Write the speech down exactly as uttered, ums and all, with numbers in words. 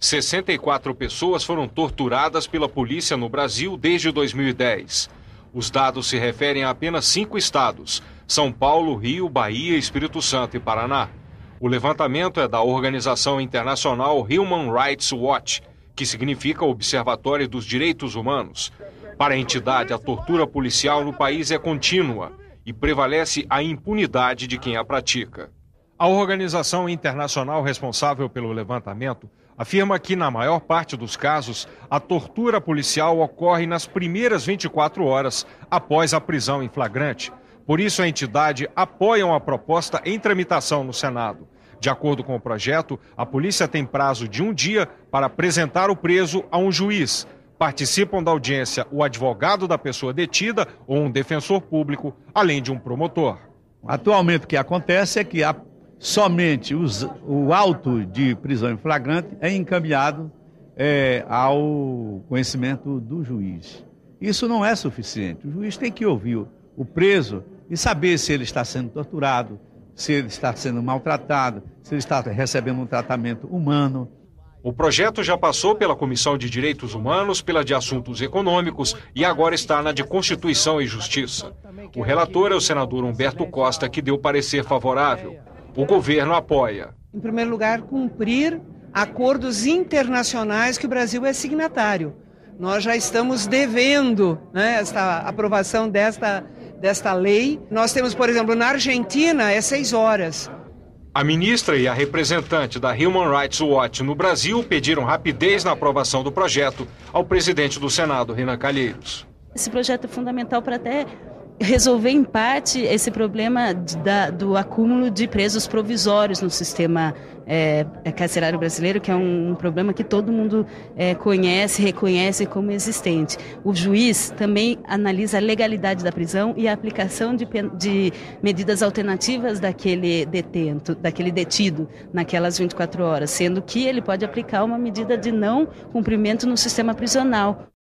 sessenta e quatro pessoas foram torturadas pela polícia no Brasil desde dois mil e dez. Os dados se referem a apenas cinco estados: São Paulo, Rio, Bahia, Espírito Santo e Paraná. O levantamento é da organização internacional Human Rights Watch, que significa Observatório dos Direitos Humanos. Para a entidade, a tortura policial no país é contínua e prevalece a impunidade de quem a pratica. A organização internacional responsável pelo levantamento afirma que, na maior parte dos casos, a tortura policial ocorre nas primeiras vinte e quatro horas após a prisão em flagrante. Por isso, a entidade apoia uma proposta em tramitação no Senado. De acordo com o projeto, a polícia tem prazo de um dia para apresentar o preso a um juiz. Participam da audiência o advogado da pessoa detida ou um defensor público, além de um promotor. Atualmente, o que acontece é que a, somente os, o auto de prisão em flagrante é encaminhado é, ao conhecimento do juiz. Isso não é suficiente. O juiz tem que ouvir o, o preso e saber se ele está sendo torturado, se ele está sendo maltratado, se ele está recebendo um tratamento humano. O projeto já passou pela Comissão de Direitos Humanos, pela de Assuntos Econômicos e agora está na de Constituição e Justiça. O relator é o senador Humberto Costa, que deu parecer favorável. O governo apoia. Em primeiro lugar, cumprir acordos internacionais que o Brasil é signatário. Nós já estamos devendo, né, esta aprovação desta desta lei. Nós temos, por exemplo, na Argentina, é seis horas. A ministra e a representante da Human Rights Watch no Brasil pediram rapidez na aprovação do projeto ao presidente do Senado, Renan Calheiros. Esse projeto é fundamental para até resolver, em parte, esse problema da, do acúmulo de presos provisórios no sistema é, carcerário brasileiro, que é um, um problema que todo mundo é, conhece, reconhece como existente. O juiz também analisa a legalidade da prisão e a aplicação de, de medidas alternativas daquele detento, daquele detido naquelas vinte e quatro horas, sendo que ele pode aplicar uma medida de não cumprimento no sistema prisional.